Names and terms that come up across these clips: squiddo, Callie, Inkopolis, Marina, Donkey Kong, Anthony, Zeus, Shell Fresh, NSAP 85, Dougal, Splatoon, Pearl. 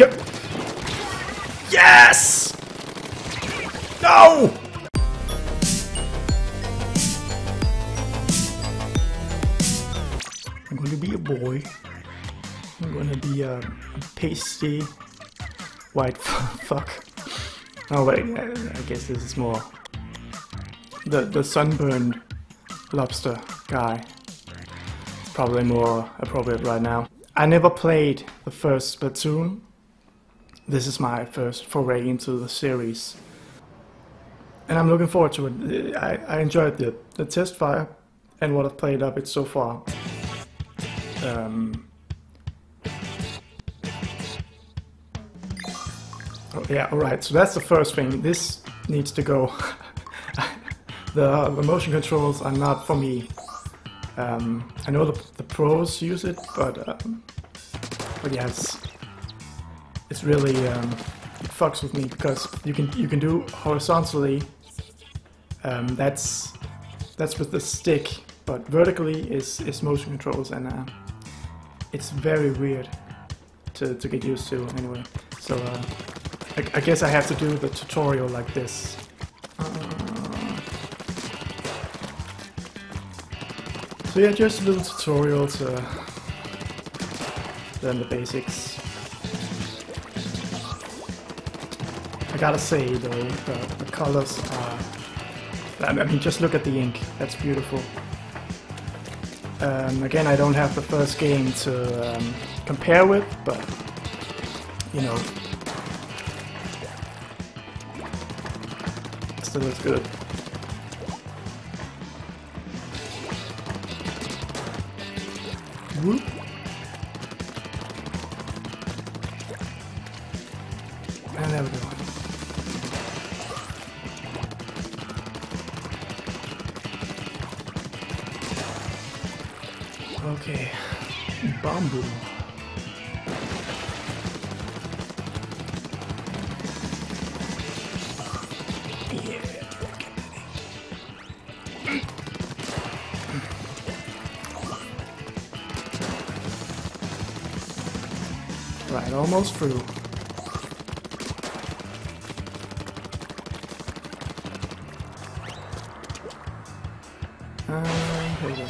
Go. Yes! No! I'm going to be a boy. I'm going to be a pasty white fuck. Oh wait, I guess this is more the sunburned lobster guy. It's probably more appropriate right now. I never played the first Splatoon. This is my first foray into the series, and I'm looking forward to it. I enjoyed the test fire and what I've played of it so far. Oh, yeah, alright, so that's the first thing. This needs to go. The motion controls are not for me. I know the pros use it, but yeah, it's really it fucks with me because you can do horizontally. That's with the stick, but vertically is motion controls, and it's very weird to get used to. Anyway, so. I guess I have to do the tutorial like this. So yeah, just a little tutorial to learn the basics. I gotta say though, the colors are... I mean, just look at the ink, that's beautiful. Again, I don't have the first game to compare with, but, you know, so that's good. Whoop. And there we go. Okay. Bamboo. Right, almost through. Here we go.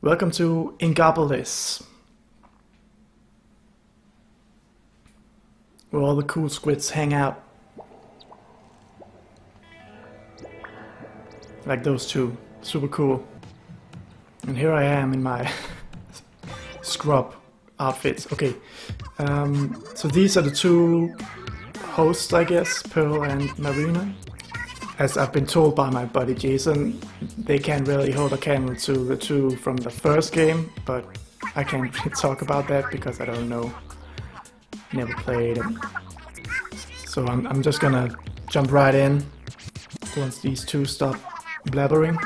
Welcome to Inkopolis, where all the cool squids hang out. Like those two. Super cool. And here I am in my scrub outfits. Okay, so these are the two hosts, I guess, Pearl and Marina. As I've been told by my buddy Jason, they can't really hold a candle to the two from the first game, but I can't talk about that because I don't know. Never played them. So I'm just gonna jump right in once these two stop blabbering.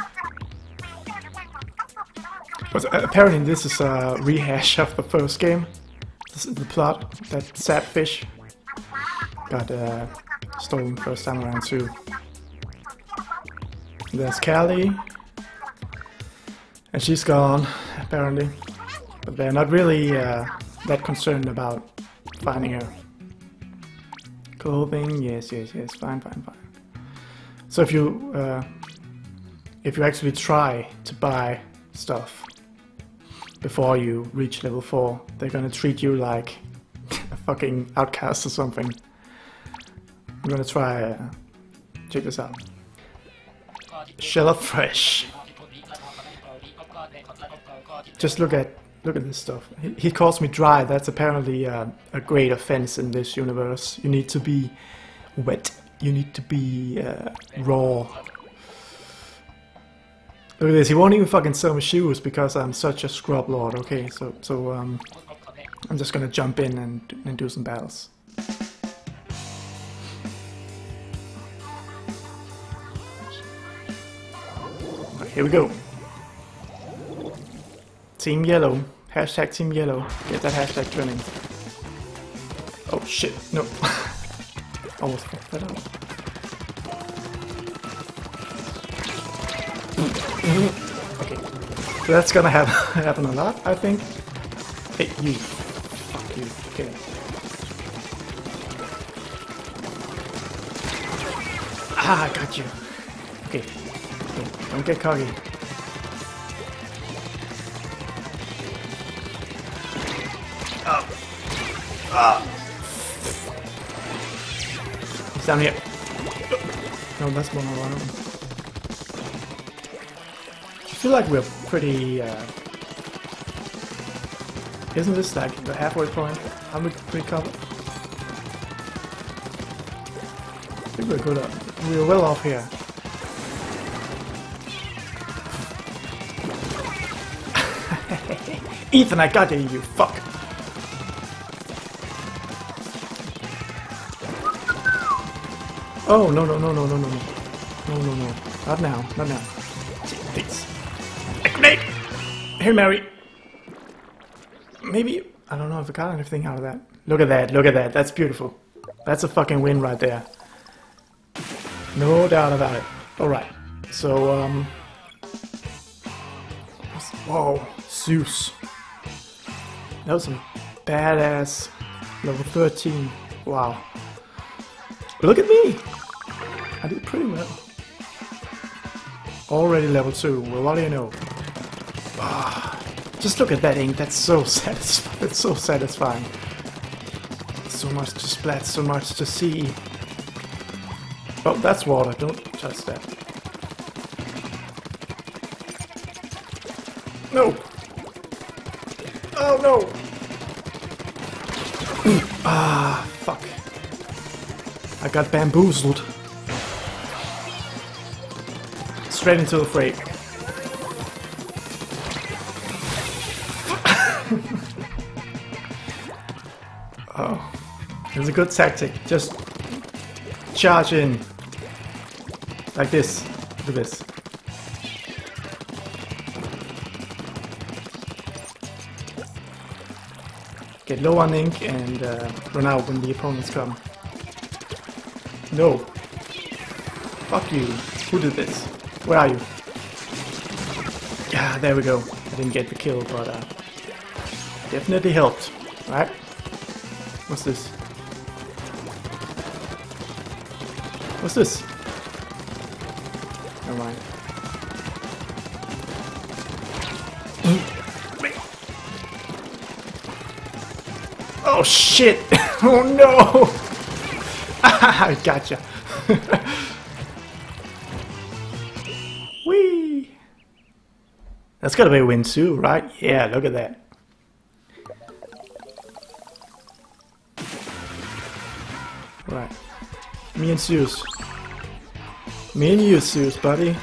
But apparently this is a rehash of the first game. This is the plot, that sapfish got stolen first time around too. There's Callie, and she's gone, apparently. But they're not really that concerned about finding her. Clothing, yes, yes, yes, fine, fine, fine. So if you actually try to buy stuff before you reach level 4, they're gonna treat you like a fucking outcast or something. I'm gonna try, check this out. Shell Fresh. Just look at this stuff. He calls me dry. That's apparently a great offense in this universe. You need to be wet. You need to be raw. Look at this, he won't even fucking sell my shoes because I'm such a scrub lord. Okay, so I'm just gonna jump in and do some battles. Right, here we go. Team Yellow. Hashtag Team Yellow. Get that hashtag trending. Oh shit, no. Almost fucked that up. Okay. So that's gonna happen a lot, I think. Hey, you. Fuck you. Okay. Ah, I got you. Okay. Okay. Don't get cocky. Oh. Oh. He's down here. No, that's one more round. I feel like we're pretty... isn't this like the halfway point? How much we cover? I think we're good off. We're well off here. Ethan, I got you, you fuck! Oh, no, no, no, no, no, no, no. No, no, no. Not now, not now. Please. Hey Mary! Maybe... I don't know if I got anything out of that. Look at that, look at that. That's beautiful. That's a fucking win right there. No doubt about it. Alright. So, whoa. Zeus. That was some badass... Level 13. Wow. Look at me! I did pretty well. Already level 2. Well, what do you know? Just look at that ink, that's so satisfying, it's so satisfying. So much to splat, so much to see. Oh, that's water, don't touch that. No! Oh no! Ah, fuck. I got bamboozled. Straight into the fray. Oh, it's a good tactic. Just charge in like this. Do this. Get low on ink and run out when the opponents come. No. Fuck you. Who did this? Where are you? Yeah, there we go. I didn't get the kill, but definitely helped. Right? What's this? What's this? Never mind. Oh shit! Oh no! I gotcha! Whee! That's gotta be a win too, right? Yeah, look at that. Right. Me and Zeus. Me and you, Zeus, buddy.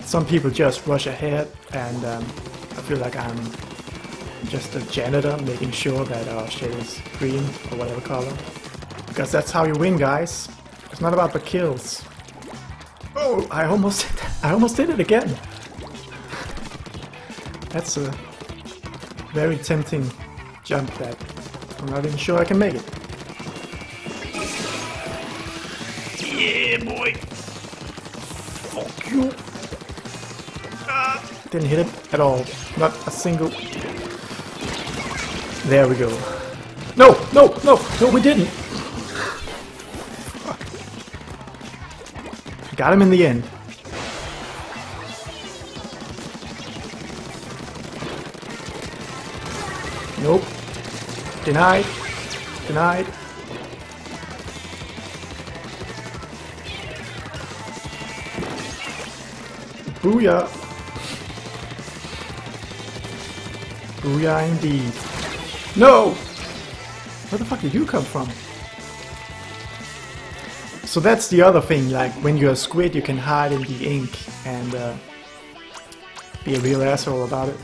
Some people just rush ahead, and I feel like I'm just a janitor making sure that our shade is green or whatever color. Because that's how you win, guys. It's not about the kills. Oh, I almost did it again. That's a very tempting jump that I'm not even sure I can make it. Yeah, boy. Fuck you. Didn't hit him at all. Not a single... There we go. No, no, no, no, we didn't. Fuck. Got him in the end. Nope. Denied. Denied. Booyah! Booyah indeed. No! Where the fuck did you come from? So that's the other thing, like when you're a squid you can hide in the ink and be a real asshole about it.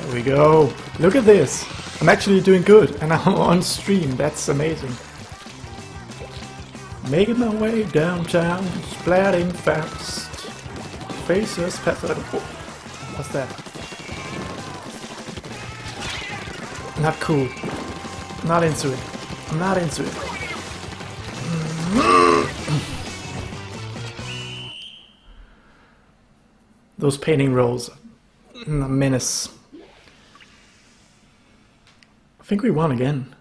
There we go! Look at this! I'm actually doing good and I'm on stream, that's amazing. Making my way downtown, splatting fast. Faces past the... Oh, what's that? Not cool. Not into it. I'm not into it. Those painting rolls, a menace. I think we won again.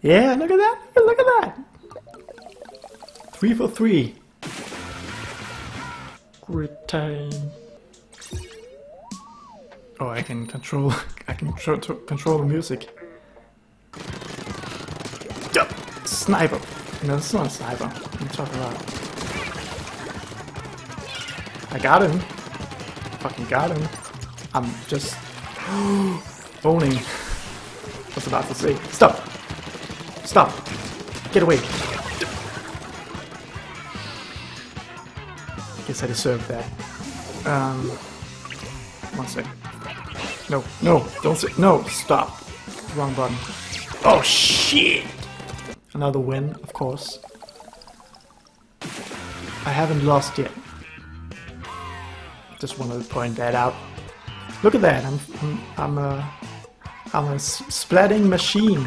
Yeah, look at that! Look at that! 3 for 3. Great time. Oh, I can control. I can control the music. Duh! Sniper. No, it's not a sniper. I'm talking about. I got him. Fucking got him. I'm just owning. I was about to say. Stop! Stop! Get away! Guess I deserve that. 1 sec. No, no, don't say no, stop. Wrong button. Oh shit! Another win, of course. I haven't lost yet. Just wanted to point that out. Look at that! I'm a splatting machine.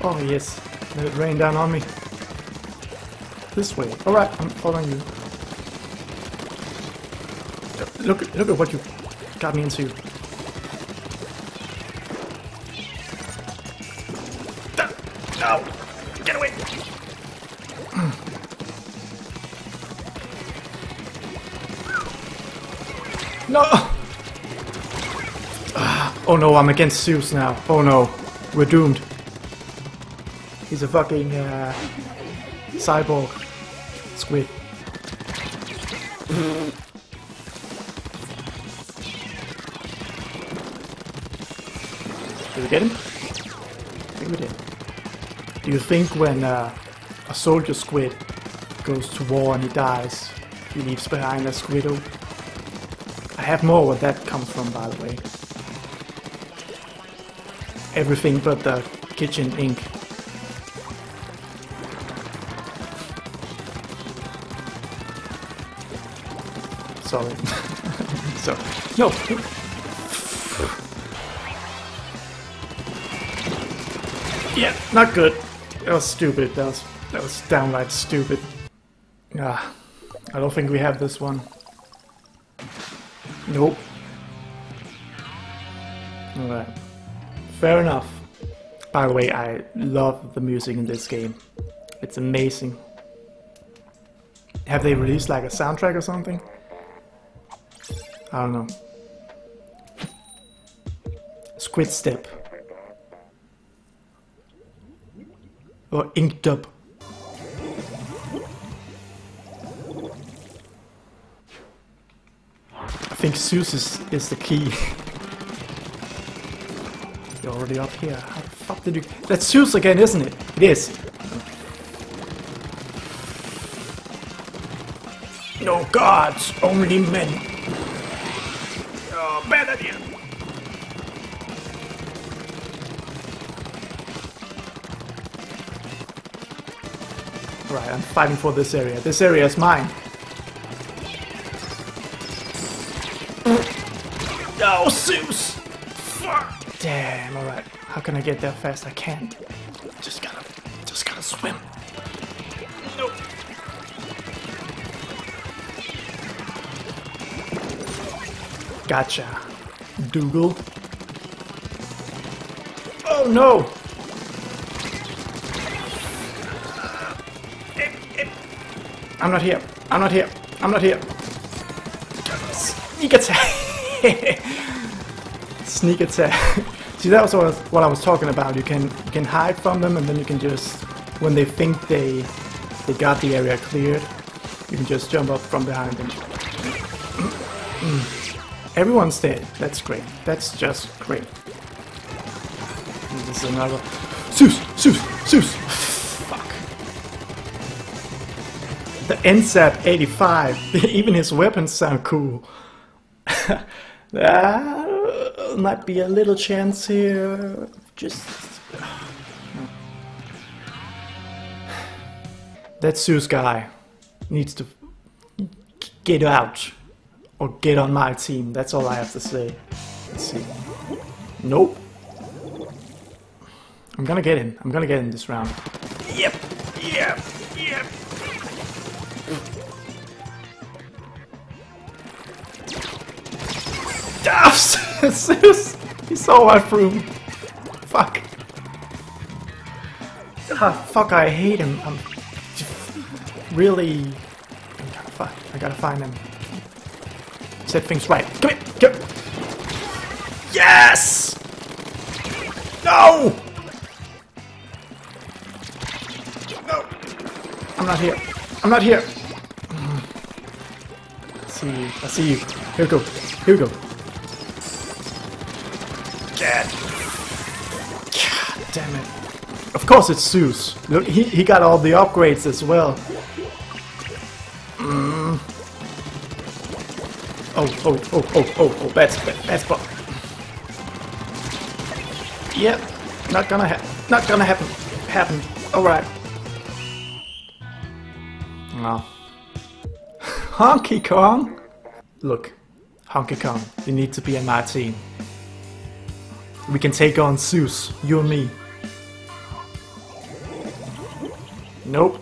Oh yes, let it rain down on me. This way. All right, I'm following you. Look at what you got me into. No! Get away! No! Oh no, I'm against Zeus now. Oh no, we're doomed. He's a fucking cyborg squid. Did we get him? I think we did. Do you think when a soldier squid goes to war and he dies, he leaves behind a squiddo? I have more where that comes from, by the way. Everything but the kitchen ink. Sorry. So, no! Yeah, not good. That was stupid. That was downright stupid. Ah, I don't think we have this one. Nope. Alright. Fair enough. By the way, I love the music in this game. It's amazing. Have they released like a soundtrack or something? I don't know. Squid Step. Or Ink Dub. I think Zeus is the key. You're already up here. How the fuck did you... That's Zeus again, isn't it? It is. No gods, only men. Bad idea. Right, I'm fighting for this area. This area is mine. Oh, Zeus! Fuck! Damn. All right. How can I get there fast? I can't. Just gotta swim. Nope. Gotcha, Dougal. Oh no! I'm not here. Sneak attack! Sneak attack. See, that was what I was talking about. You can hide from them, and then you can just, when they think they got the area cleared, you can just jump up from behind them. Everyone's dead. That's great. That's just great. This is another... Zeus! Fuck. The NSAP 85. Even his weapons sound cool. Might be a little chance here. Just... That Zeus guy needs to get out. Or get on my team, that's all I have to say. Let's see. Nope. I'm gonna get him this round. Yep. Zeus! He saw my room. Fuck. Ah, fuck, I hate him. I'm really... I gotta find him. Set things right. Come here! Come here. Yes! No! No! I'm not here. I'm not here! I see you. I see you. Here we go. Here we go. God damn it. Of course it's Zeus. Look, he got all the upgrades as well. Mm. Oh, that's but. Yep, yeah, not gonna happen. Alright. No. Donkey Kong? Look, Donkey Kong, you need to be in my team. We can take on Zeus, you and me. Nope.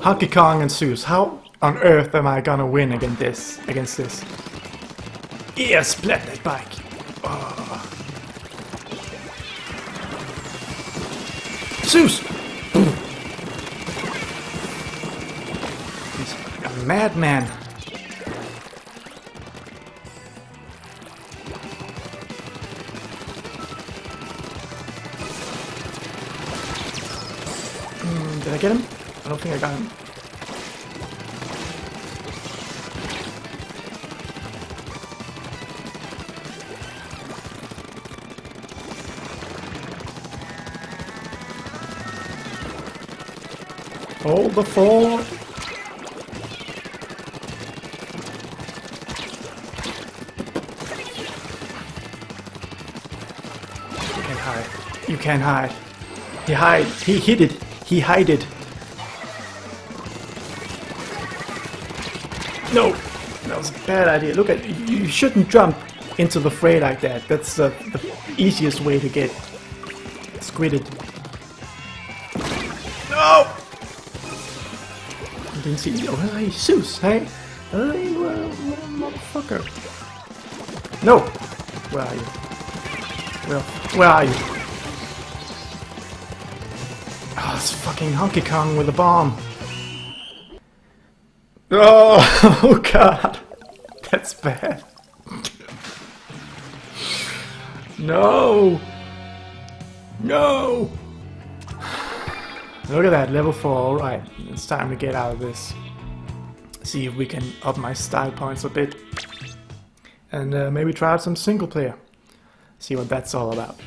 Donkey Kong and Zeus. How on earth am I gonna win against this? Yeah, splat that bike. Oh. Zeus! He's a madman. Did I get him? I don't think I got him. Hold the fort. You can't hide. You can't hide. He hide. He hid it. He hid it. No, that was a bad idea. Look at you. Shouldn't jump into the fray like that. That's the easiest way to get squidded. No. Didn't see you. Oh, hey, Zeus, hey? Hey, what a motherfucker. No! Where are you? Where are you? Oh, it's fucking Donkey Kong with a bomb. Oh, oh god. That's bad. No! No! Look at that, level 4, alright. It's time to get out of this. See if we can up my style points a bit. And maybe try out some single player. See what that's all about.